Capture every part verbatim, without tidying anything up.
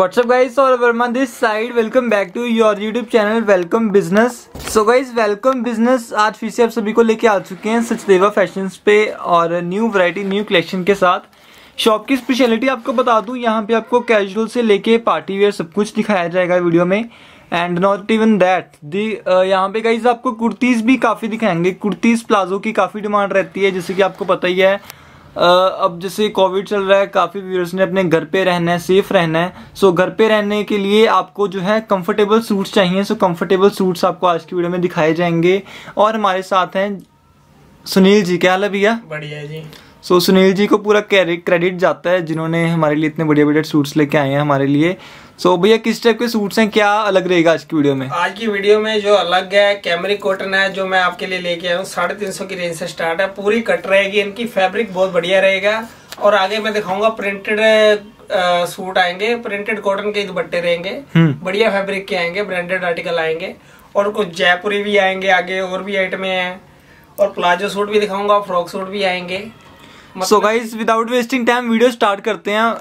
WhatsApp guys और Varman this side, welcome back to your YouTube channel welcome business. So guys, welcome business आज फिर से आप सभी को लेके आ चुके हैं सचदेवा फैशंस पे और न्यू वैरायटी न्यू कलेक्शन के साथ। शॉप की स्पेशलिटी आपको बता दूं, यहाँ पे आपको कैजुअल से लेके पार्टी वेयर सब कुछ दिखाया जाएगा वीडियो में। एंड नॉट इवन दैट दी यहाँ पे गाइज आपको कुर्तीज़ भी काफ़ी दिखाएंगे। कुर्तीज़ प्लाजो की काफ़ी डिमांड रहती है, जैसे कि आपको पता ही है। Uh, अब जैसे कोविड चल रहा है, काफ़ी व्यूअर्स ने अपने घर पे रहना है, सेफ रहना है। सो so, घर पे रहने के लिए आपको जो है कंफर्टेबल सूट्स चाहिए। सो so, कंफर्टेबल सूट्स आपको आज की वीडियो में दिखाए जाएंगे। और हमारे साथ हैं सुनील जी। क्या हाल है भैया? बढ़िया जी। सो so, सुनील जी को पूरा क्रेडिट जाता है, जिन्होंने हमारे लिए इतने बढ़िया बढ़िया सूट्स लेके आए हैं हमारे लिए। सो so, भैया किस टाइप के सूट्स हैं, क्या अलग रहेगा आज की वीडियो में? आज की वीडियो में जो अलग है कैमरिक कॉटन है, जो मैं आपके लिए लेके आया हूँ। साढ़े तीन सौ की रेंज से स्टार्ट है, पूरी कट रहेगी। इनकी फैब्रिक बहुत बढ़िया रहेगा। और आगे मैं दिखाऊंगा प्रिंटेड सूट आएंगे, प्रिंटेड कॉटन के दुपट्टे रहेंगे, बढ़िया फैब्रिक के आएंगे, ब्रांडेड आर्टिकल आएंगे। और कुछ जयपुरी भी आएंगे आगे, और भी आइटमें हैं। और प्लाजो सूट भी दिखाऊंगा, फ्रॉक सूट भी आएंगे। So guys, without wasting time video start करते हैं।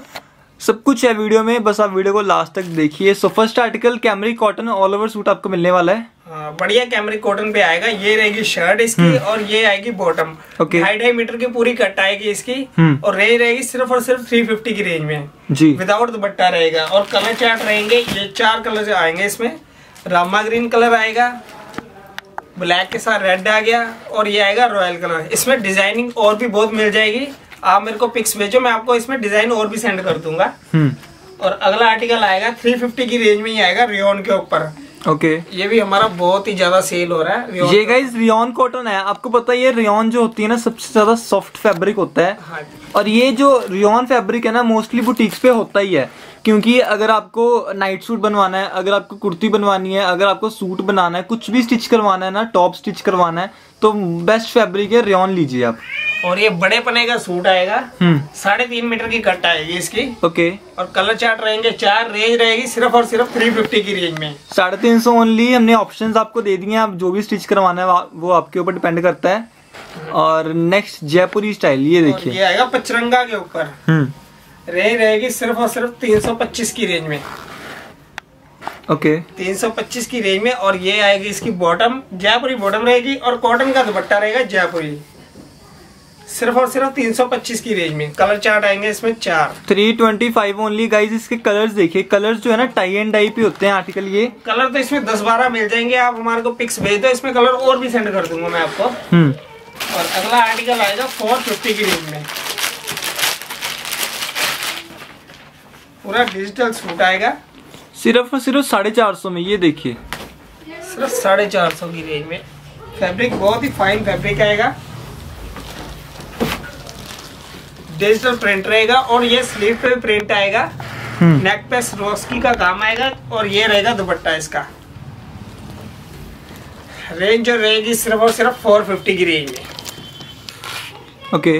सब कुछ है वीडियो में, बस आप वीडियो को लास्ट तक देखिए। So first article cambric cotton all over suit आपको मिलने वाला है। आ, बढ़िया कैमरिक कॉटन पे आएगा। ये रहेगी शर्ट इसकी और ये आएगी बॉटम। ढाई ढाई मीटर की पूरी कट आएगी इसकी। और रेंज रहेगी सिर्फ और सिर्फ थ्री फिफ्टी की रेंज में जी, विदाउट दुपट्टा रहेगा। और कलर चार्ट रहेंगे, ये चार कलर आएंगे इसमें। रामा ग्रीन कलर आएगा, ब्लैक के साथ रेड आ गया, और ये आएगा रॉयल कलर। इसमें डिजाइनिंग और भी बहुत मिल जाएगी। आप मेरे को पिक्स भेजो, मैं आपको इसमें डिजाइन और भी सेंड कर दूंगा। और अगला आर्टिकल आएगा तीन सौ पचास की रेंज में ही आएगा, रियोन के ऊपर। Okay okay. ये भी हमारा बहुत ही ज्यादा सेल हो रहा है। ये गाइस रियोन कॉटन है, आपको पता है ये रियोन जो होती है ना, सबसे ज्यादा सॉफ्ट फैब्रिक होता है। हाँ। और ये जो रियोन फैब्रिक है ना, मोस्टली बुटीक्स पे होता ही है, क्योंकि अगर आपको नाइट सूट बनवाना है, अगर आपको कुर्ती बनवानी है, अगर आपको सूट बनाना है, कुछ भी स्टिच करवाना है ना, टॉप स्टिच करवाना है, तो बेस्ट फैब्रिक है रियोन, लीजिए आप। और ये बड़े पने का सूट आएगा, साढ़े तीन मीटर की कट आएगी इसकी। Okay okay. और कलर चार्ट रहेंगे चार, रेंज रहेगी सिर्फ और सिर्फ थ्री फिफ्टी की रेंज में। साढ़े तीन सौ ओनली। हमने ऑप्शंस आपको दे दिए हैं, आप जो भी स्टिच करवाना है वो आपके ऊपर डिपेंड करता है। और नेक्स्ट जयपुरी स्टाइल, ये देखिए, ये आएगा पचरंगा के ऊपर। रेंज रहेगी सिर्फ और सिर्फ तीन सौ पच्चीस की रेंज में। Okay okay. तीन सौ पच्चीस की रेंज में। और ये आएगी इसकी बॉटम, जयपुरी बॉटम रहेगी। और कॉटन का दुपट्टा रहेगा जयपुरी, सिर्फ और सिर्फ तीन सौ पच्चीस की रेंज में। कलर चार्ट आएंगे इसमें चार, तीन सौ पच्चीस ओनली। गाइस इसके कलर्स देखिए, कलर्स जो है ना टाई एंड डाई पे होते हैं आर्टिकल। ये कलर तो इसमें दस बारह मिल जाएंगे। आप हमारे को पिक्स भेज दो, इसमें कलर और भी सेंड कर दूंगा मैं आपको। और अगला आर्टिकल आएगा चार सौ पचास की रेंज में, पूरा डिजिटल सूट आएगा सिर्फ और सिर्फ साढ़े चार सौ में। ये देखिए, सिर्फ साढ़े चार सौ की रेंज में। फैब्रिक बहुत ही फाइन फैब्रिक आएगा, डिजिटल प्रिंट रहेगा। और ये स्लीव पे प्रिंट आएगा, नेक पे सरोस्की का काम आएगा। और ये रहेगा दुपट्टा इसका। रेंज जो रहेगी सिर्फ और सिर्फ चार सौ पचास की रेंज में। Okay okay.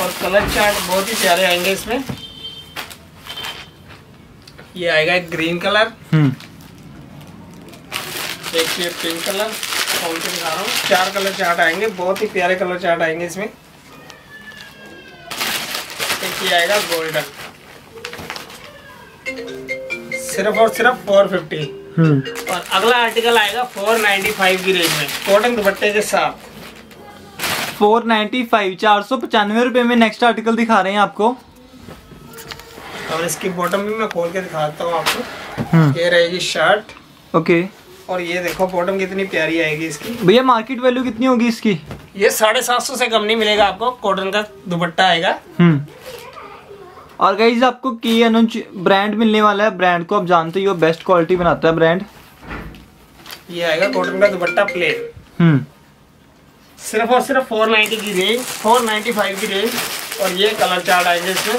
और कलर चार्ट बहुत ही प्यारे आएंगे इसमें। ये आएगा एक ग्रीन कलर, एक ये पिंक कलर, कौन से दिखा रहा हूँ। चार कलर चार्ट आएंगे, बहुत ही प्यारे कलर चार्ट आएंगे इसमें। ये आएगा गोल्डन, सिर्फ और सिर्फ चार सौ पचास। और अगला आर्टिकल आएगा चार सौ पचानवे की रेंज में, कॉटन दुपट्टे के साथ। चार सौ पचानवे, चार सौ पचानवे रुपए में नेक्स्ट आर्टिकल दिखा रहे हैं आपको। और इसकी बॉटम भी मैं खोल के दिखाता हूँ आपको। ये रहेगी शर्ट। ओके और ये देखो बॉटम कितनी प्यारी आएगी इसकी। भैया मार्केट वैल्यू कितनी होगी इसकी? ये साढ़े सात सौ से कम नहीं मिलेगा आपको। कॉटन का दुपट्टा आएगा। और गाइज आपको की अनुज ब्रांड मिलने वाला है, ब्रांड को आप जानते ही हो, बेस्ट क्वालिटी बनाता है ब्रांड। ये आएगा कॉटन का दुपट्टा प्लेन। हम्म सिर्फ और सिर्फ चार सौ नब्बे की रेंज, चार सौ पचानवे की रेंज। और ये कलर चार्ट आएंगे इसमें।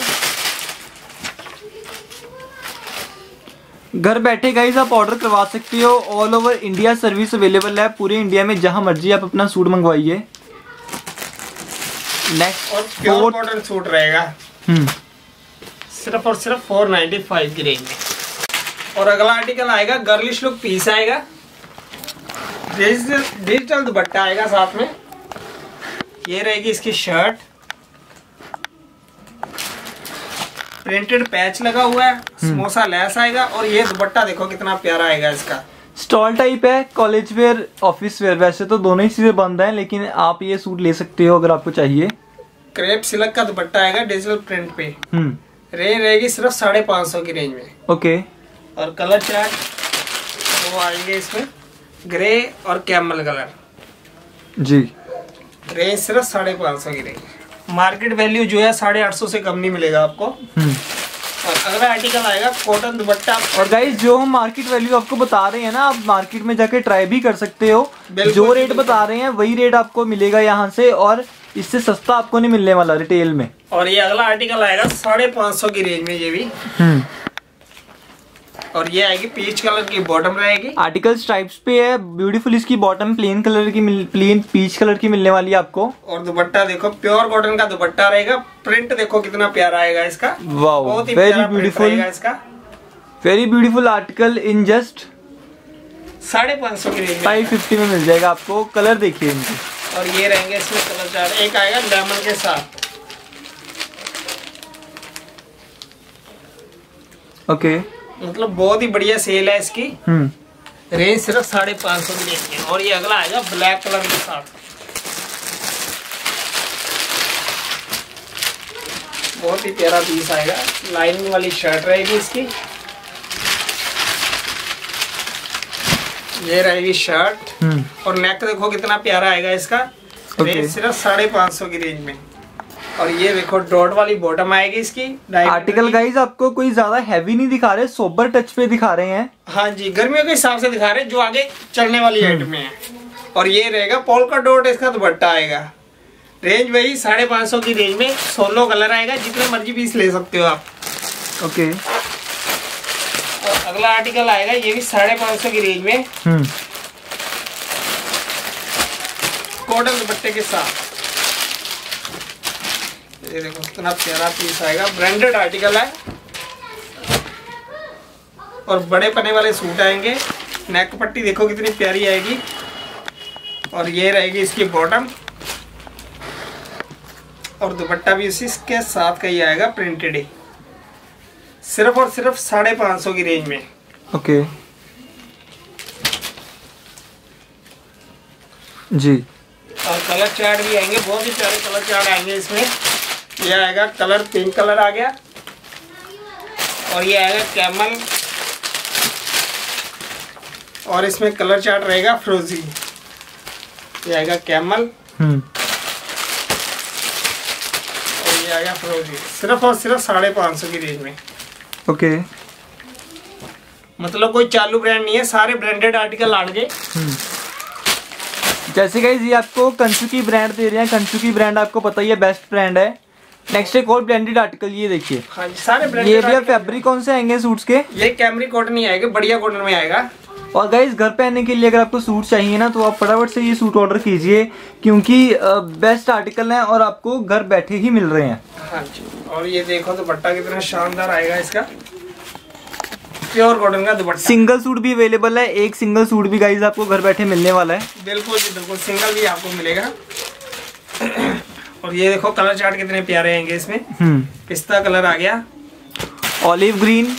घर बैठे गाइज आप ऑर्डर करवा सकते हो। All over India service available है, पूरे इंडिया में जहां मर्जी आप अपना सूट मंगवाइए। नेक्स्ट और प्योर कॉटन सूट रहेगा, सिर्फ और सिर्फ चार सौ पचानवे की रेंज में। और अगला आर्टिकल आएगा गर्लिश लुक पीस आएगा, डिजिटल दुपट्टा आएगा साथ में। ये रहेगी इसकी शर्ट, प्रिंटेड पैच लगा हुआ है, समोसा लेस आएगा और ये दुपट्टा देखो कितना प्यारा आएगा इसका। स्टॉल टाइप है, कॉलेज वेयर, ऑफिस वेयर, वैसे तो दोनों ही चीजें बंद है, लेकिन आप ये सूट ले सकते हो अगर आपको चाहिए। क्रेप सिल्क का दुपट्टा आएगा डिजिटल प्रिंट पे, रेंज रहेगी सिर्फ साढ़े पाँच सौ की रेंज में। ओके, और कलर चार्ट वो आएंगे इसमें ग्रे और कैमल कलर जी, रेंज सिर्फ साढ़े पाँच सौ की रेंज। मार्केट वैल्यू जो है साढ़े आठ सौ से कम नहीं मिलेगा आपको। और अगला आर्टिकल आएगा कॉटन दुपट्टा। और गाइस जो हम मार्केट वैल्यू आपको बता रहे हैं ना, आप मार्केट में जाके ट्राई भी कर सकते हो, जो रेट बता रहे हैं वही रेट आपको मिलेगा यहाँ से, और इससे सस्ता आपको नहीं मिलने वाला रिटेल में। और ये अगला आर्टिकल आएगा साढ़े पाँच सौ की रेंज में ये भी। और ये आएगी पीच कलर की बॉटम रहेगी। आर्टिकल स्ट्राइप्स पे है, ब्यूटीफुल इसकी बॉटम प्लेन कलर की, प्लेन पीच कलर की मिलने वाली है आपको। और दुपट्टा देखो प्योर कॉटन का दुपट्टा रहेगा, प्रिंट देखो कितना प्यारा आएगा इसका। वाओ, वेरी ब्यूटीफुल इसका, very beautiful article. In just साढ़े पाँच सौ की रेंज, फाइव फिफ्टी में मिल जाएगा आपको। कलर देखिए इनके, और ये रहेंगे इसमें कलर चार, एक आएगा लेमन के साथ। Okay okay. मतलब बहुत ही बढ़िया सेल है इसकी। हम्म, रेंज सिर्फ साढ़े पाँच सौ की रेंज है। और ये अगला आएगा ब्लैक कलर के साथ, बहुत ही प्यारा पीस आएगा, लाइनिंग वाली शर्ट रहेगी इसकी। ये रहेगी शर्ट, और नेक देखो कितना प्यारा आएगा इसका। okay. रेंज सिर्फ साढ़े पाँच सौ की रेंज में। और ये देखो डॉट वाली बॉटम आएगी इसकी। आर्टिकल गाइस आपको कोई ज्यादा हैवी नहीं दिखा रहे, सोबर टच पे दिखा रहे हैं। हाँ जी, गर्मियों के हिसाब से दिखा रहे हैं, जो आगे चलने वाली आइटम है। और ये रहेगा पोल्का डॉट, इसका दुपट्टा आएगा, रेंज वही साढ़े पाँच सौ की रेंज में। सोलो कलर आएगा, जितने मर्जी पीस ले सकते हो आप। ओके, और अगला आर्टिकल आएगा ये भी साढ़े पाँच सौ की रेंज में, कॉटन दुपट्टे के साथ। ये देखो कितना प्यारा पीस आएगा, ब्रांडेड आर्टिकल है और बड़े पने वाले सूट आएंगे। नेक पट्टी देखो कितनी प्यारी आएगी, और ये रहेगी इसकी बॉटम, और दुपट्टा भी उसी के साथ का ही आएगा, प्रिंटेड ही, सिर्फ और सिर्फ साढ़े पाँच सौ की रेंज में। ओके जी। और कलर चार्ट भी आएंगे, बहुत ही प्यारे कलर चार्ट आएंगे इसमें। ये आएगा कलर, पिंक कलर आ गया, और ये आएगा कैमल, और इसमें कलर चार्ट रहेगा फ्रोजी। ये आएगा कैमल और ये आएगा फ्रोजी, सिर्फ और सिर्फ साढ़े पाँच सौ की रेंज में। ओके, मतलब कोई चालू ब्रांड नहीं है, सारे ब्रांडेड आर्टिकल आएंगे। जैसे गाइस ये आपको कंसुकी ब्रांड दे रहे हैं, कंसुकी ब्रांड आपको पता ही है बेस्ट ब्रांड है। नेक्स्ट एक और ब्रांडेड आर्टिकल ये देखिए। हाँ, सारे ब्रांडेड। ये भैया फैब्रिक कौन से आएंगे सूट्स के? ये कैमरी कॉटन ही आएगा, बढ़िया कॉटन में आएगा। और गाइस घर पहनने के लिए अगर आपको सूट चाहिए ना, तो आप फटाफट से ये सूट ऑर्डर कीजिए, क्योंकि बेस्ट आर्टिकल है और आपको घर बैठे ही मिल रहे हैं। हाँ जी, और ये देखो दुपट्टा कितना शानदार आएगा इसका, प्योर कॉटन का दुपट्टा। सिंगल सूट भी अवेलेबल है, एक सिंगल सूट भी गाइस आपको घर बैठे मिलने वाला है। बिल्कुल जी बिल्कुल, सिंगल भी आपको मिलेगा। और ये देखो कलर चार्ट कितने प्यारे आएंगे इसमें, पिस्ता कलर आ गया, olive green,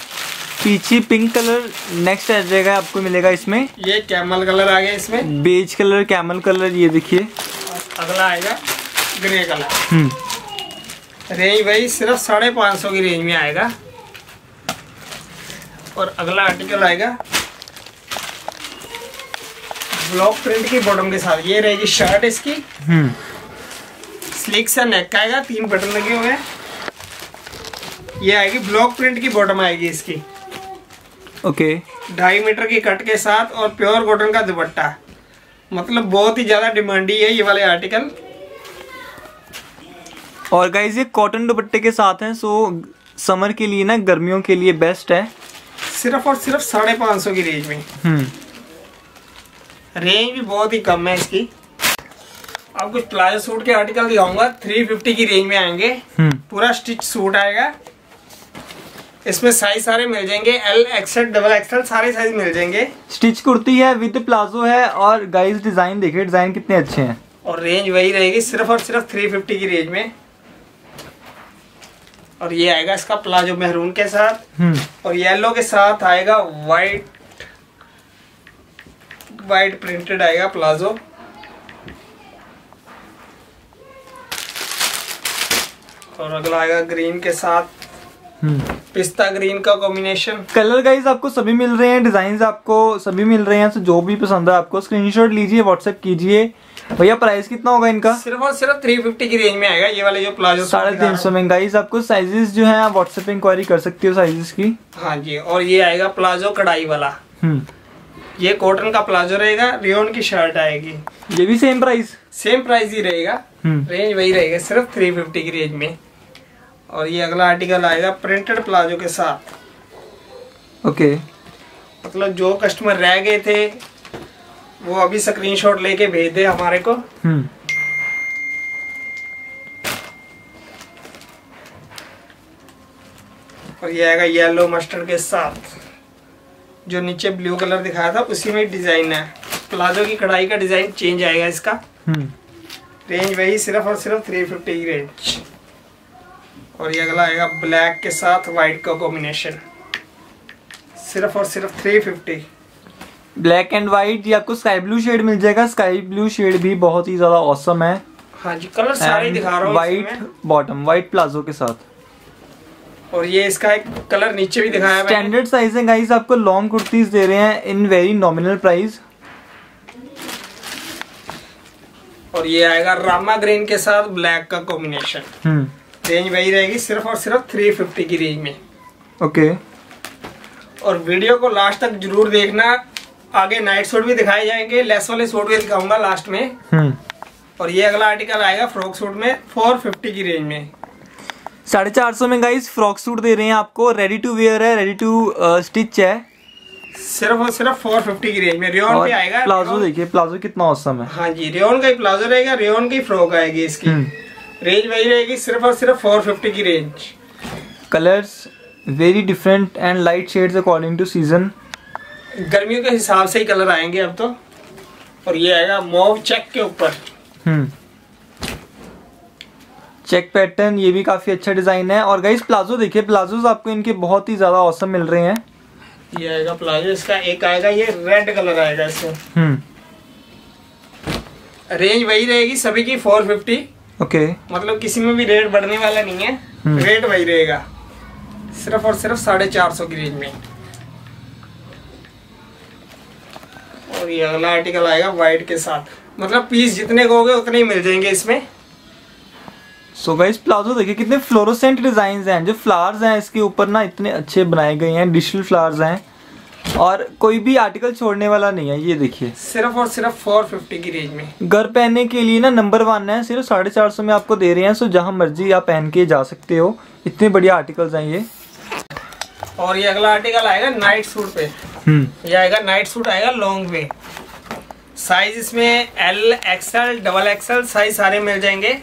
peachy pink colour. Next आ जाएगा आपको मिलेगा इसमें ये कैमल कलर आ गया, इसमें बेज कलर, कैमल कलर, ये देखिए। अगला आएगा ग्रे कलर, रेंज भाई सिर्फ साढ़े पाँच सौ की रेंज में आएगा। और अगला आर्टिकल आएगा ब्लॉक प्रिंट की बॉटम के साथ, ये रहेगी शर्ट इसकी, स्लिक सा नेक आएगा, तीन बटन लगे हुए हैं। ये आएगी ब्लॉक प्रिंट की बॉटम आएगी इसकी। ओके, ढाई मीटर की कट के साथ, और प्योर कॉटन का दुपट्टा, मतलब बहुत ही ज्यादा डिमांडी है ये वाले आर्टिकल। और गाइस ये कॉटन दुपट्टे के साथ हैं, सो समर के लिए ना, गर्मियों के लिए बेस्ट है, सिर्फ और सिर्फ साढ़े पाँच सौ की रेंज में। रेंज भी बहुत ही कम है इसकी। अब कुछ प्लाजो सूट के आर्टिकल दिखाऊंगा, तीन सौ पचास की रेंज में आएंगे, पूरा स्टिच सूट आएगा। इसमें साइज सारे मिल जाएंगे, एल, एक्सएल, डबल एक्सएल, सारे साइज मिल जाएंगे। स्टिच कुर्ती है विद प्लाजो है, और गाइस डिजाइन देखिए, डिजाइन कितने अच्छे हैं। और रेंज वही रहेगी सिर्फ और सिर्फ तीन सौ पचास की रेंज में। और ये आएगा इसका प्लाजो मेहरून के साथ, और येलो के साथ आएगा वाइट वाइट प्रिंटेड आएगा प्लाजो। और अगला आएगा ग्रीन के साथ, पिस्ता ग्रीन का कॉम्बिनेशन। कलर गाइज आपको सभी मिल रहे हैं, डिजाइन आपको सभी मिल रहे हैं, तो जो भी पसंद है आपको स्क्रीनशॉट लीजिए, व्हाट्सएप कीजिए। भैया प्राइस कितना होगा इनका? सिर्फ और सिर्फ थ्री फिफ्टी की रेंज में आएगा ये वाले जो प्लाजो, साढ़े तीन सौ में। गाइज आपको साइजेस जो है व्हाट्सएप पे इंक्वायरी कर सकती हो साइजेस की। हाँ जी, और ये आएगा प्लाजो कढ़ाई वाला, ये कॉटन का प्लाजो रहेगा, रेयन की शर्ट आएगी। ये भी सेम प्राइस? सेम प्राइस ही रहेगा, रेंज वही रहेगा सिर्फ थ्री फिफ्टी की रेंज में। और ये अगला आर्टिकल आएगा प्रिंटेड प्लाजो के साथ। ओके, मतलब जो कस्टमर रह गए थे वो अभी स्क्रीनशॉट लेके भेज दे हमारे को। हम्म, और ये आएगा येलो मस्टर्ड के साथ, जो नीचे ब्लू कलर दिखाया था उसी में डिजाइन है, प्लाजो की कढ़ाई का डिजाइन चेंज आएगा इसका। हम्म, रेंज वही सिर्फ और सिर्फ थ्री फिफ्टी की रेंज। और ये अगला आएगा ब्लैक के साथ व्हाइट का कॉम्बिनेशन, सिर्फ और सिर्फ three fifty. Black and white, ये आपको स्काई ब्लू शेड मिल जाएगा, स्काई ब्लू शेड भी बहुत ही ज्यादा ऑसम है। हाँ जी, कलर सारे दिखा रहा हूँ। व्हाइट बॉटम, व्हाइट प्लाजो के साथ। और ये इसका एक कलर नीचे भी दिखाया है। स्टैंडर्ड साइज है गाइस, आपको लॉन्ग कुर्तीज दे रहे हैं इन वेरी नॉमिनल प्राइस। और ये आएगा रामा ग्रीन के साथ ब्लैक का कॉम्बिनेशन, रेंज वही रहेगी सिर्फ और सिर्फ थ्री फिफ्टी की रेंज में। ओके, और वीडियो को लास्ट तक जरूर देखना, आगे नाइट सूट भी दिखाए जाएंगे, लेस वाले सूट भी दिखाऊंगा लास्ट में। हम्म, और ये अगला आर्टिकल आएगा फ्रॉक सूट में फोर फिफ्टी की रेंज में। साढ़े चार सौ में गाइस फ्रॉक सूट दे रहे हैं आपको, रेडी टू वेयर है, रेडी टू स्टिच है, सिर्फ और सिर्फ फोर फिफ्टी की रेंज में। रेयन पे आएगा प्लाजो, देखिए प्लाजो कितना ऑसम है। हाँ जी, रेयन का ही प्लाजो रहेगा, रेयन की फ्रॉक आएगी, इसकी रेंज वही रहेगी सिर्फ और सिर्फ फोर फिफ्टी की range. Colours very different and light shades according to season, गर्मियों के हिसाब से ही कलर आएंगे अब तो। और ये आएगा मॉव चेक के ऊपर, हम्म, चेक पैटर्न, ये भी काफी अच्छा डिजाइन है। और गाइस प्लाजो देखिए, प्लाजोज आपको इनके बहुत ही ज्यादा ऑसम मिल रहे हैं। ये आएगा प्लाजो, इसका एक आएगा ये रेड कलर आएगा इसमें। हम्म, रेंज वही रहेगी सभी की फोर फिफ्टी। Okay okay. मतलब किसी में भी रेट बढ़ने वाला नहीं है, रेट वही रहेगा सिर्फ और सिर्फ साढ़े चार सौ की रेंज में। और ये अगला आर्टिकल आएगा वाइट के साथ, मतलब पीस जितने कहोगे उतने ही मिल जाएंगे इसमें। सो गाइस प्लाजो देखिए, कितने फ्लोरोसेंट डिजाइन हैं, जो फ्लावर्स हैं इसके ऊपर ना इतने अच्छे बनाए गए हैं, डिजिटल फ्लावर्स हैं, और कोई भी आर्टिकल छोड़ने वाला नहीं है। ये देखिए सिर्फ और सिर्फ फोर फिफ्टी की रेंज में, घर पहनने के लिए ना नंबर वन है, सिर्फ साढ़े चार सौ में आपको दे रहे हैं। सो जहां मर्जी आप पहन के जा सकते हो, इतने बढ़िया आर्टिकल्स हैं ये। और ये अगला आर्टिकल आएगा नाइट सूट पे, ये आएगा नाइट सूट आएगा लॉन्ग में, साइज इसमें L, XL, double XL size सारे मिल जाएंगे।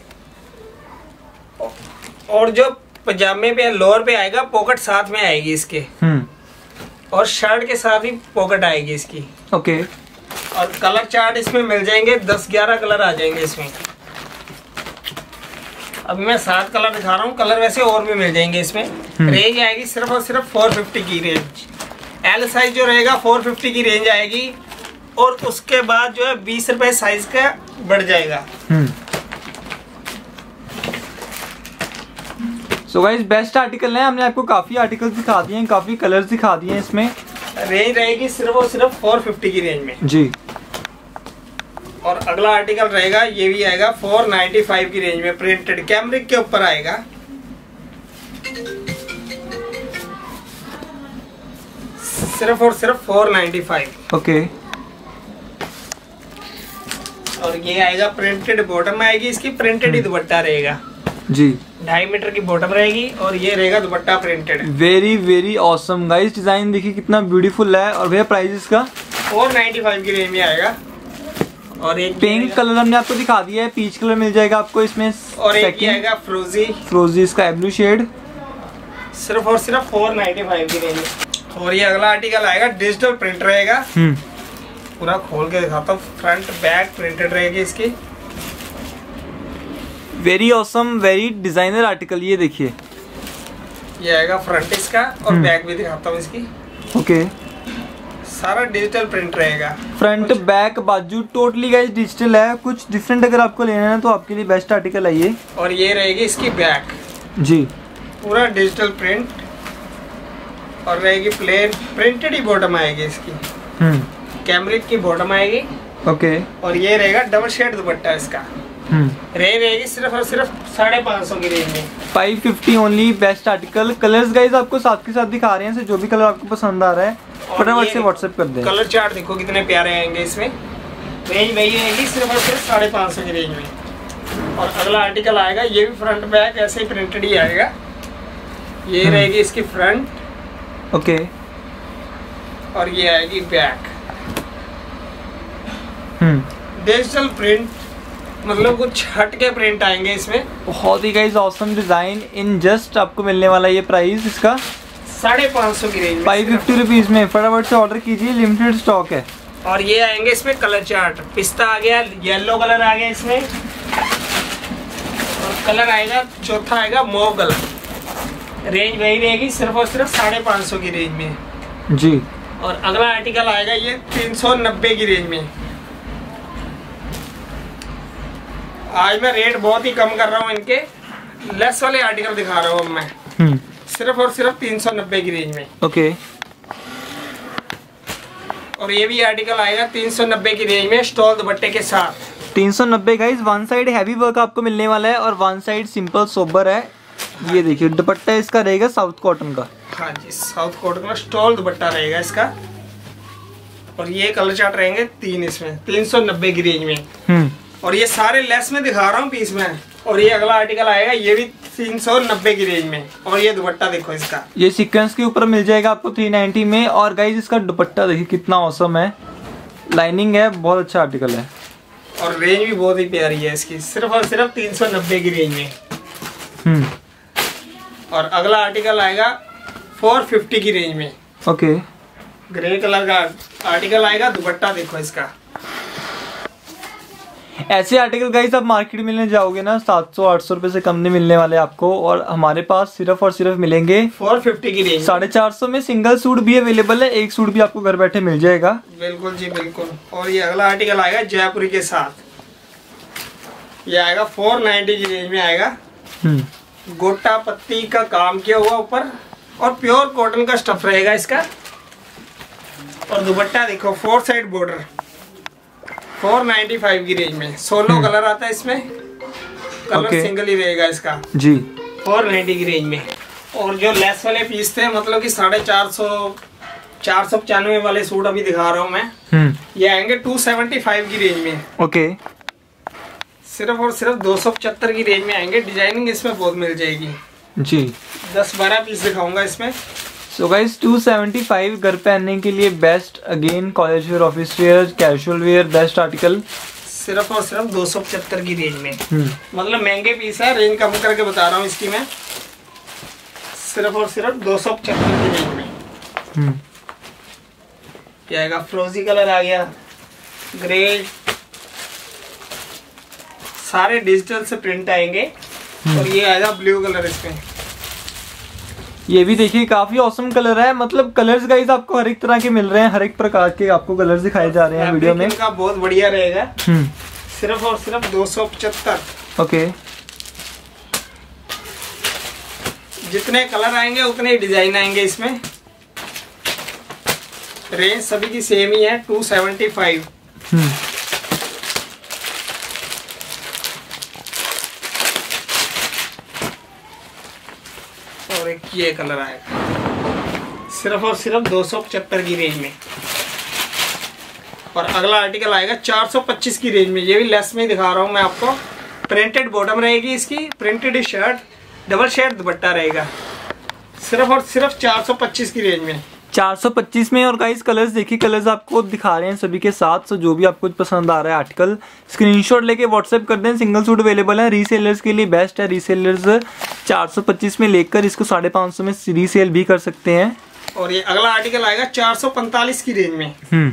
और जो पजामे पे लोअर पे आएगा पॉकेट साथ में आएगी इसके, और शर्ट के साथ ही पॉकेट आएगी इसकी। ओके, और कलर चार्ट इसमें मिल जाएंगे, दस ग्यारह कलर आ जाएंगे इसमें। अब मैं सात कलर दिखा रहा हूँ, कलर वैसे और भी मिल जाएंगे इसमें। रेंज आएगी सिर्फ और सिर्फ फोर फिफ्टी की रेंज, एल साइज जो रहेगा फोर फिफ्टी की रेंज आएगी, और उसके बाद जो है बीस रुपए साइज का बढ़ जाएगा। सो गाइस बेस्ट आर्टिकल है, हमने आपको काफी आर्टिकल दिखा दिए हैं, काफी कलर्स दिखा दिए हैं, इसमें रेंज रहेगी सिर्फ और सिर्फ फोर फिफ्टी की रेंज में जी। और अगला आर्टिकल रहेगा, ये भी आएगा फोर नाइन्टी फाइव की रेंज में, प्रिंटेड कैमरिक के ऊपर आएगा, सिर्फ और सिर्फ फोर नाइन्टी फाइव। ओके, और ये आएगा प्रिंटेड बॉटम आएगी इसकी, प्रिंटेड ही दुपट्टा रहेगा जी, ढाई मीटर की बॉटम रहेगी, और ये रहेगा दुपट्टा printed. Very very awesome guys, design देखिए कितना ब्यूटीफुल है। और भैया प्राइस इसका फोर नाइन्टी फाइव की रेंज में आएगा। और एक पिंक कलर हमने आपको दिखा दिया है, पीच कलर मिल जाएगा आपको इसमें। और एक ये आएगा फ्रोजी, फ्रोजी इसका ब्लू शेड, सिर्फ और सिर्फ फोर नाइन्टी फाइव की रेंज में। और ये अगला आर्टिकल आएगा डिजिटल प्रिंट रहेगा, पूरा खोल के दिखाता हूँ, फ्रंट बैक प्रिंटेड रहेगी इसकी। Very awesome, very designer article, ये देखिए ये आएगा फ्रंट इसका और बैक भी दिखाता हूँ इसकी। ओके, सारा डिजिटल प्रिंट रहेगा। फ्रंट बैक बाजू टोटली गाइस डिजिटल है। कुछ डिफरेंट अगर आपको लेना है तो आपके लिए बेस्ट आर्टिकल है ये। और ये रहेगी इसकी बैक जी, पूरा डिजिटल प्रिंट और रहेगी प्लेन प्रिंटेड ही बॉटम आएगी इसकी, कैमरिक की बॉटम आएगी। ओके, और ये रहेगा डबल शेड दुपट्टा इसका। रेंज रहेगी सिर्फ और सिर्फ साढ़े पाँच सौ की रेंज में, five fifty only best article. Colours guys आपको साथ के साथ दिखा रहे हैं, जो भी कलर आपको पसंद आ रहा है फटाफट से व्हाट्सएप कर दें। कलर चार्ट देखो कितने प्यारे आएंगे इसमें। रेंज वही रहेगी सिर्फ और सिर्फ साढ़े पाँच सौ की रेंज में। और अगला आर्टिकल आएगा ये भी फ्रंट बैक ऐसे ही प्रिंटेड ही आएगा। ये रहेगी इसकी फ्रंट। Okay okay. और ये आएगी बैक। हम्म, डिजिटल प्रिंट मतलब कुछ हटके प्रिंट आएंगे इसमें। बहुत ही guys awesome design. In just आपको मिलने वाला ये प्राइस इसका साढ़े पाँच सौ की रेंज, फाइव फिफ्टी रुपीज में। फटाफट से ऑर्डर कीजिए, लिमिटेड स्टॉक है। और ये आएंगे इसमें कलर चार्ट, पिस्ता आ गया, येलो कलर आ गया इसमें, और कलर आएगा चौथा आएगा मोव कलर। रेंज वही रहेगी सिर्फ और सिर्फ साढ़े पाँच सौ की रेंज में जी। और अगला आर्टिकल आएगा ये तीन सौ नब्बे की रेंज में। आज मैं रेट बहुत ही कम कर रहा हूँ, इनके लेस वाले आर्टिकल दिखा रहा हूँ मैं। हम्म, सिर्फ और सिर्फ तीन सौ नब्बे की रेंज में। ओके, और ये भी आर्टिकल आएगा तीन सौ नब्बे की रेंज में स्टॉल दुपट्टे के साथ। तीन सौ नब्बे guys, one side heavy work आपको मिलने वाला है और वन साइड सिंपल सोबर है। ये देखिए दुपट्टा इसका रहेगा साउथ कॉटन का। हाँ जी, साउथ कॉटन का स्टॉल दुपट्टा रहेगा इसका। और ये कलर चार्ट रहेंगे तीन इसमें तीन सौ नब्बे की रेंज में। हम्म, और ये सारे लेस में दिखा रहा हूँ पीस में। और ये अगला आर्टिकल आएगा ये भी तीन सौ नब्बे की रेंज में। और ये दुपट्टा देखो इसका, ये सीक्वेंस के ऊपर मिल जाएगा आपको थ्री नाइनटी में। और गाइज इसका दुपट्टा देखिए कितना औसम है, लाइनिंग है, बहुत अच्छा आर्टिकल है। और रेंज भी बहुत ही प्यारी है इसकी, सिर्फ और सिर्फ तीन सौ नब्बे की रेंज में। हम्म, और अगला आर्टिकल आएगा चार सौ पचास की रेंज में। ओके, ग्रे कलर का आर्टिकल आएगा, दुपट्टा देखो इसका। ऐसे आर्टिकल गाइस आप मार्केट मिलने जाओगे ना सात सौ आठ सौ रुपए से कम नहीं मिलने वाले आपको, और हमारे पास सिर्फ और सिर्फ मिलेंगे चार सौ पचास की रेंज। साढ़े चार सौ में सिंगल सूट भी अवेलेबल है, एक सूट भी आपको घर बैठे मिल जाएगा। बिल्कुल जी बिल्कुल। और ये अगला आर्टिकल आएगा जयपुरी के साथ, ये आएगा फोर नाइनटी की रेंज में आएगा। गोटा पत्ती का काम किया हुआ ऊपर और प्योर कॉटन का स्टफ रहेगा इसका। और दुपट्टा देखो फोर साइड बॉर्डर, चार सौ पचानवे की रेंज में। सोलो कलर आता है इसमें, कलर okay. सिंगल ही रहेगा इसका जी, चार सौ नब्बे की रेंज में। और जो लेस वाले पीस थे मतलब कि साढ़े चार सौ चार सौ पचानवे वाले सूट अभी दिखा रहा हूँ मैं, ये आएंगे दो सौ पचहत्तर की रेंज में। Okay okay. सिर्फ और सिर्फ दो सौ पचहत्तर की रेंज में आएंगे। डिजाइनिंग इसमें बहुत मिल जाएगी जी, दस बारह पीस दिखाऊंगा इसमें। सो गाइस दो सौ पचहत्तर घर पहनने के लिए best, again college wear, office wear, casual wear, best article सिर्फ और सिर्फ दो सौ पचहत्तर की रेंज में। मतलब महंगे पीस है, रेंज कम करके बता रहा हूँ इसकी मैं, सिर्फ और सिर्फ दो सौ पचहत्तर की रेंज में। क्या आएगा, फ्रोजी कलर आ गया, ग्रे, सारे डिजिटल से प्रिंट आएंगे। और ये आएगा ब्लू कलर इसमें, ये भी देखिए काफी ऑसम कलर है। मतलब कलर्स गाइस आपको हर एक तरह के मिल रहे हैं, हर एक प्रकार के आपको कलर्स दिखाए जा रहे हैं वीडियो में। इनका बहुत बढ़िया रहेगा, सिर्फ और सिर्फ दो सौ पचहत्तर। ओके, जितने कलर आएंगे उतने ही डिजाइन आएंगे इसमें। रेंज सभी की सेम ही है दो सौ पचहत्तर। ये कलर आएगा सिर्फ और सिर्फ दो सौ पचहत्तर की रेंज में। और अगला आर्टिकल आएगा चार सौ पच्चीस की रेंज में, ये भी लेस में ही दिखा रहा हूँ मैं आपको। प्रिंटेड बॉटम रहेगी इसकी, प्रिंटेड शर्ट, डबल शर्ट दुपट्टा रहेगा, सिर्फ और सिर्फ चार सौ पच्चीस की रेंज में। चार सौ पच्चीस में। और गाइस कलर्स देखिए, कलर्स आपको दिखा रहे हैं सभी के साथ। सो जो भी आपको पसंद आ रहा है आर्टिकल स्क्रीनशॉट लेके व्हाट्सएप कर दें। सिंगल सूट अवेलेबल है, रीसेलर्स के लिए बेस्ट है। रीसेलर्स चार सौ पच्चीस में लेकर इसको साढ़े पाँच सौ में रीसेल भी कर सकते हैं। और ये अगला आर्टिकल आएगा चार सौ पैंतालीस की रेंज में। हम्म,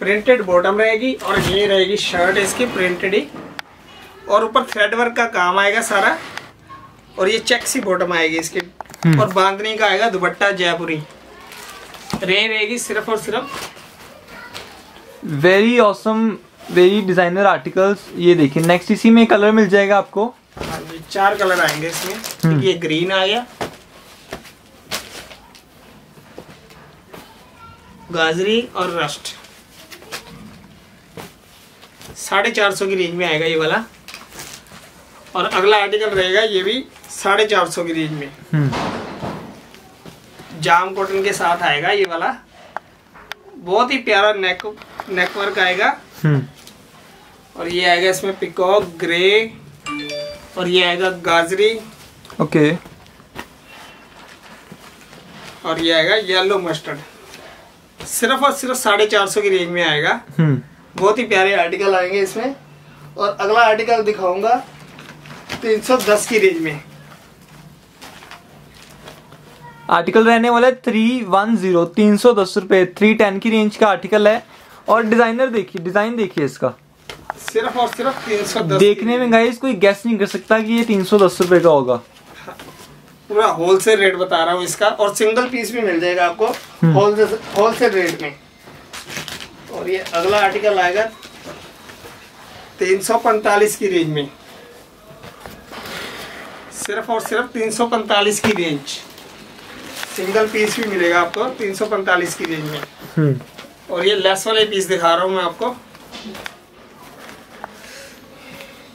प्रिंटेड बॉटम रहेगी और ये रहेगी शर्ट इसकी प्रिंटेड ही, और ऊपर थ्रेड वर्क का काम आएगा सारा। और ये चेक्सी बॉटम आएगी इसकी, और बांधने का आएगा दुपट्टा जयपुरी। रेंज रहेगी सिर्फ और सिर्फ very awesome very designer articles. ये देखिए नेक्स्ट इसी में कलर मिल जाएगा आपको। हाँ जी, चार कलर आएंगे इसमें। ये ग्रीन आया, गाजरी और रस्ट। साढ़े चार सौ की रेंज में आएगा ये वाला। और अगला आर्टिकल रहेगा ये भी साढ़े चार सौ की रेंज में, जाम कॉटन के साथ आएगा ये वाला। बहुत ही प्यारा नेक नेकवर्क आएगा और ये आएगा इसमें पिकॉक ग्रे और ये आएगा गाजरी। ओके। और ये आएगा येलो मस्टर्ड। सिर्फ और सिर्फ साढ़े चार सौ की रेंज में आएगा। बहुत ही प्यारे आर्टिकल आएंगे इसमें। और अगला आर्टिकल दिखाऊंगा तीन सौ दस की रेंज में। आर्टिकल रहने वाला है थ्री वन जीरो, तीन सौ दस रुपये थ्री टेन की रेंज का आर्टिकल है। और डिजाइनर देखिए, डिजाइन देखिए इसका। सिर्फ और सिर्फ तीन सौ दस। देखने में गाइस कोई गैस नहीं कर सकता कि ये तीन सौ दस रुपये का होगा। पूरा होलसेल रेट बता रहा हूँ इसका। और सिंगल पीस भी मिल जाएगा आपको होलसेल होलसेल रेट में। और ये अगला आर्टिकल आएगा तीन सौ पैंतालीस की रेंज में। सिर्फ और सिर्फ तीन सौ पैंतालीस की रेंज। सिंगल पीस भी मिलेगा आपको तीन सौ पैंतालीस की रेंज में। और ये लेस वाले पीस दिखा रहा हूँ मैं आपको,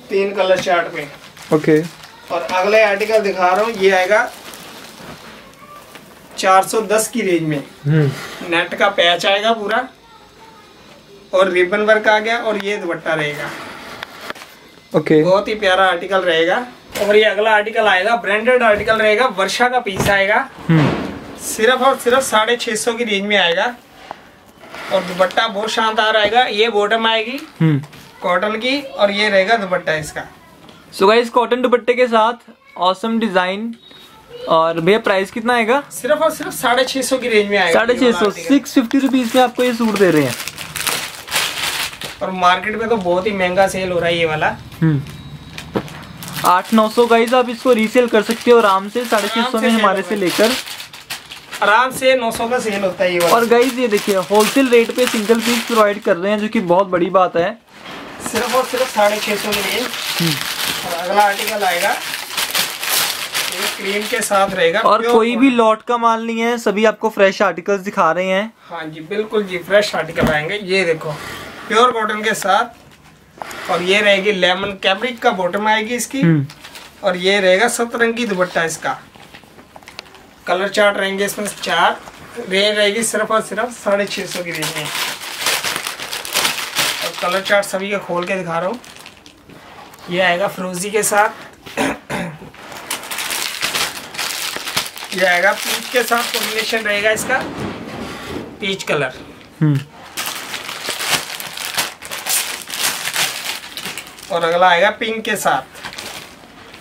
तीन कलर चार्ट में। ओके। और अगले आर्टिकल दिखा रहा हूँ, ये आएगा चार सौ दस की रेंज में। नेट का पैच आएगा पूरा और रिबन वर्क आ गया और ये दुपट्टा रहेगा। ओके। बहुत ही प्यारा आर्टिकल रहेगा। और ये अगला आर्टिकल आएगा ब्रांडेड आर्टिकल रहेगा, वर्षा का पीस आएगा। सिर्फ और सिर्फ साढ़े छः सौ की रेंज में आएगा। और दुपट्टा बहुत शानदार आएगा। ये बॉटम आएगी कॉटन की और ये रहेगा दुपट्टा इसका। सो गाइस कॉटन दुपट्टे के साथ ऑसम डिजाइन। और भैया प्राइस कितना आएगा? सिर्फ और सिर्फ साढ़े छः सौ की रेंज में आएगा। साढ़े छः सौ सिक्स फिफ्टी रुपीज में आपको ये सूट दे रहे हैं। और मार्केट में तो बहुत ही महंगा सेल हो रहा है ये वाला। आठ नौ सौ गाइज आप इसको रीसेल कर सकते हो आराम से। साढ़े छह सौ में हमारे से लेकर आराम से नौ सौ का सेल होता है ये वाला। और गाइज ये देखिए होलसेल रेट पे सिंगल पीस प्रोवाइड कर रहे हैं, जो कि बहुत बड़ी बात है। सिर्फ और सिर्फ साढ़े छह सौ के लिए। और अगला आर्टिकल आएगा क्रीम के साथ रहेगा। और कोई भी लॉट का माल नहीं है, सभी आपको फ्रेश आर्टिकल्स दिखा रहे हैं। हाँ जी बिल्कुल जी, फ्रेश आर्टिकल आएंगे। ये देखो प्योर कॉटन के साथ। और ये रहेगी लेमन कैब्रिक का बॉटम आएगी इसकी। और ये रहेगा सतरंगी दुपट्टा इसका। कलर चार्ट रहेंगे इसमें चार। रेंज रहेगी सिर्फ और सिर्फ साढ़े छः सौ की रेंज में। और कलर चार्ट सभी का खोल के दिखा रहा हूँ। ये आएगा फिरोजी के साथ। ये आएगा पीच के साथ कॉम्बिनेशन रहेगा इसका, पीच कलर। और अगला आएगा पिंक के साथ,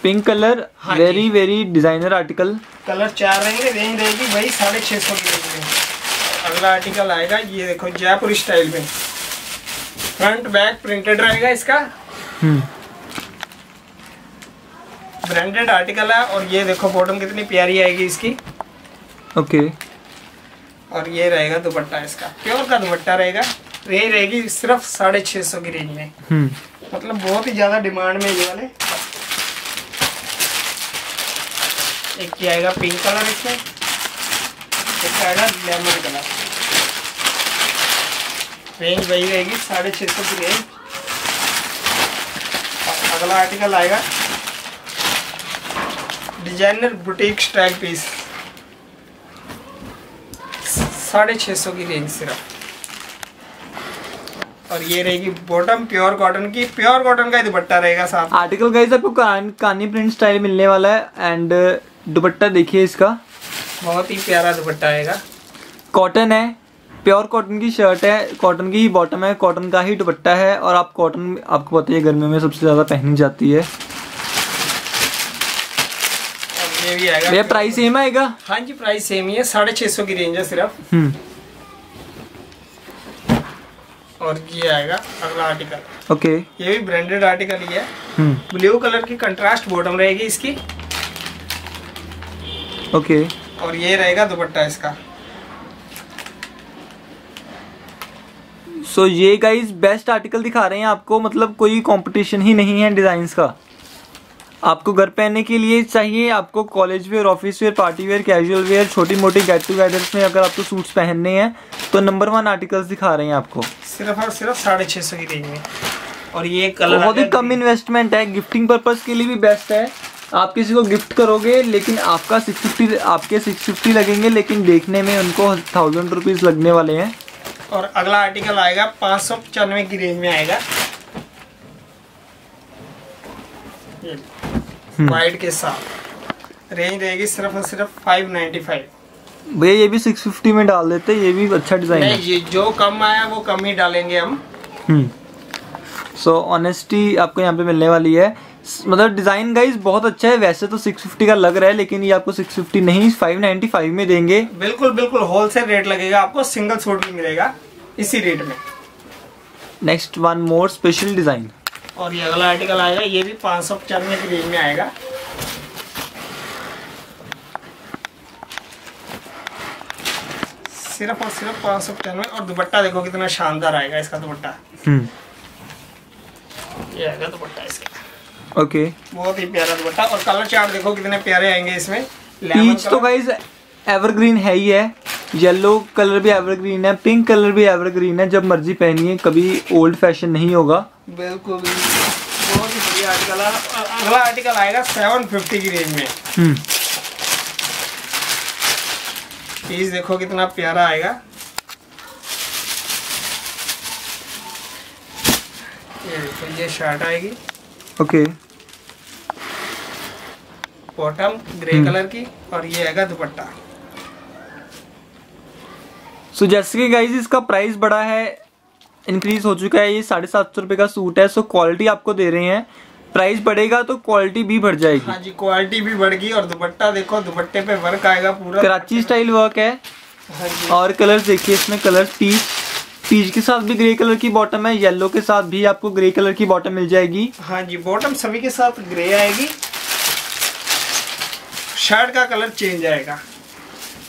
pink colour. Very very designer article. Colour चार रहेंगे, रेंज रहेगी वही साढ़े छः सौ की रेंज में। अगला आर्टिकल आएगा ये देखो जयपुरी स्टाइल में, फ्रंट बैक प्रिंटेड रहेगा इसका। ब्रांडेड आर्टिकल है। और ये देखो बॉटम कितनी प्यारी आएगी इसकी। ओके। और ये रहेगा दुपट्टा इसका, प्योर का दुपट्टा रहेगा। रेंज रहेगी सिर्फ साढ़े छः सौ की रेंज में। मतलब बहुत ही ज्यादा डिमांड में ये वाले। एक ये आएगा पिंक कलर इसमें, एक आएगा लेमन कलर। रेंज वही रहेगी साढ़े छः सौ की रेंज। अगला आर्टिकल आएगा डिजाइनर बुटीक स्टाइल पीस, साढ़े छः सौ की रेंज सिर्फ। और ये रहेगी बॉटम प्योर कॉटन की, प्योर कॉटन का दुपट्टा रहेगा साथ। आर्टिकल गाइस आपको कानी प्रिंट स्टाइल मिलने वाला है। एंड दुपट्टा देखिए इसका, बहुत ही प्यारा दुपट्टा आएगा। कॉटन है, प्योर कॉटन की शर्ट है, कॉटन की ही बॉटम है, कॉटन का ही दुपट्टा है। और आप कॉटन आपको पता है गर्मी में सबसे ज्यादा पहनी जाती है। और ये भी आएगा। ये प्राइस सेम आएगा? हाँ जी प्राइस सेम ही है, साढ़े छः सौ की रेंज है सिर्फ। और ये आएगा अगला आर्टिकल। ओके। ये भी ब्रांडेड आर्टिकल ही है। ब्लू कलर की कंट्रास्ट बॉटम रहेगी इसकी। Okay okay. और ये रहेगा दुपट्टा इसका। सो so, ये गाइज बेस्ट आर्टिकल दिखा रहे हैं आपको, मतलब कोई कंपटीशन ही नहीं है डिजाइंस का। आपको घर पहनने के लिए चाहिए, आपको college wear, office wear, party wear, casual wear, छोटी मोटी गेट टूगेदर्स में अगर आपको सूट्स पहनने हैं तो नंबर वन आर्टिकल्स दिखा रहे हैं आपको सिर्फ और सिर्फ साढ़े छः सौ की रेंज में। और ये कलर बहुत ही कम इन्वेस्टमेंट है, गिफ्टिंग पर्पज़ के लिए भी बेस्ट है। आप किसी को गिफ्ट करोगे लेकिन आपका सिक्स फिफ्टी आपके सिक्स फिफ्टी लगेंगे, लेकिन देखने में उनको थाउजेंड रुपीज़ लगने वाले हैं। और अगला आर्टिकल आएगा पाँच सौ पचानवे की रेंज में आएगा, वाइट के साथ। रेंज रहेगी सिर्फ और सिर्फ फाइव नाइन्टी फाइव। भैया ये भी सिक्स फिफ्टी में डाल देते, ये भी अच्छा डिजाइन है। ये जो कम आया वो कम ही डालेंगे हम। सो so, ऑनेस्टी आपको यहाँ पे मिलने वाली है। मतलब डिजाइन गाइज बहुत अच्छा है, वैसे तो सिक्स फिफ्टी का लग रहा है लेकिन ये आपको सिक्स फिफ्टी नहीं फाइव नाइन्टी फाइव में देंगे। बिल्कुल बिल्कुल होलसेल रेट लगेगा, आपको सिंगल सूट भी मिलेगा इसी रेट में। Next one more special design. और ये अगला आर्टिकल आएगा, ये भी पाँच सौ पचानवे की रेंज में आएगा। सिर्फ और सिर्फ पाँच सौ पचानवे। और दुपट्टा देखो कितना शानदार आएगा इसका दुपट्टा। ये आएगा दुपट्टा इसका। Okay okay. बहुत ही प्यारा दुपट्टा। और कलर चार्ट देखो कितने प्यारे आएंगे इसमें। पीच तो गाइस एवरग्रीन है ही है, येलो कलर भी एवरग्रीन है, पिंक कलर भी एवरग्रीन है, जब मर्जी पहनिए, कभी ओल्ड फैशन नहीं होगा। बिल्कुल बहुत ही बढ़िया आर्टिकल। अगला आर्टिकल आएगा सेवन फिफ्टी की रेंज में। पीस देखो कितना प्यारा आएगा। ये देखो ये शर्ट आएगी ओके, बॉटम ग्रे कलर की, और ये आएगा दुपट्टा। सो so, जैसे कि गाइज इसका प्राइस बढ़ा है, इंक्रीज हो चुका है, ये साढ़े सात सौ रुपये का सूट है। सो क्वालिटी आपको दे रहे हैं, प्राइस बढ़ेगा तो क्वालिटी भी बढ़ जाएगी। हाँ जी क्वालिटी भी बढ़ेगी। और दुपट्टा देखो, दुपट्टे पे वर्क आएगा पूरा, कराची स्टाइल वर्क है। हाँ जी। और कलर्स देखिए इसमें, कलर्स पीच पीच के साथ भी ग्रे कलर की बॉटम है, येलो के साथ भी आपको ग्रे कलर की बॉटम मिल जाएगी। हाँ जी बॉटम सभी के साथ ग्रे आएगी। शर्ट का कलर चेंज आएगा,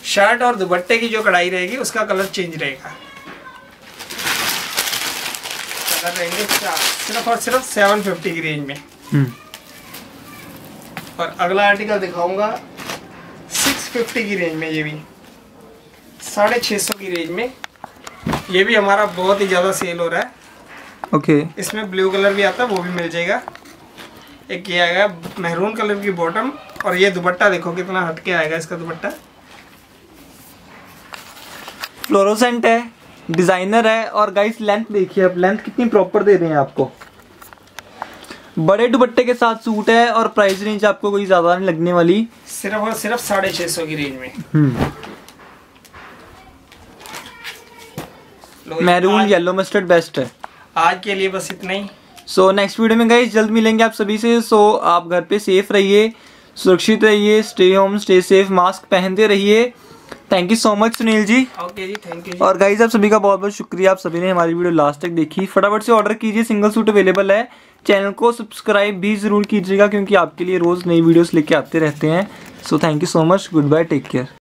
शर्ट और दुपट्टे की जो कढ़ाई रहेगी उसका कलर चेंज रहेगा। रहेंगे सिर्फ और सिर्फ सेवन फिफ्टी की रेंज में। और अगला आर्टिकल दिखाऊंगा सिक्स फिफ्टी की रेंज में, ये भी साढ़े छः सौ की रेंज में। ये भी हमारा बहुत ही ज़्यादा सेल हो रहा है ओके okay. इसमें ब्लू कलर भी आता है, वो भी मिल जाएगा। एक ये आएगा मेहरून कलर की बॉटम, और ये दुपट्टा देखो कितना हटके आएगा इसका दुपट्टा। फ्लोरोसेंट है, डिजाइनर है। और गाइस लेंथ देखिए आप, लेंथ कितनी प्रॉपर दे रहे हैं आपको। बड़े दुपट्टे के साथ सूट है, और प्राइस रेंज आपको कोई ज्यादा नहीं लगने वाली, सिर्फ और सिर्फ साढ़े छः सौ की रेंज में। मैरून येलो मस्टर्ड बेस्ट है। आज के लिए बस इतना ही। सो नेक्स्ट वीडियो में गाइस जल्द मिलेंगे आप सभी से। सो so, आप घर पे सेफ रहिए, सुरक्षित रहिए, stay home stay safe, mask पहनते रहिए। Thank you so much Sunil ji. Okay ji, thank you. और गाइज आप सभी का बहुत बहुत शुक्रिया, आप सभी ने हमारी वीडियो लास्ट तक देखी। फटाफट से ऑर्डर कीजिए, सिंगल सूट अवेलेबल है। चैनल को सब्सक्राइब भी जरूर कीजिएगा क्योंकि आपके लिए रोज नई वीडियोस लेके आते रहते हैं। So thank you so much, good bye, take care.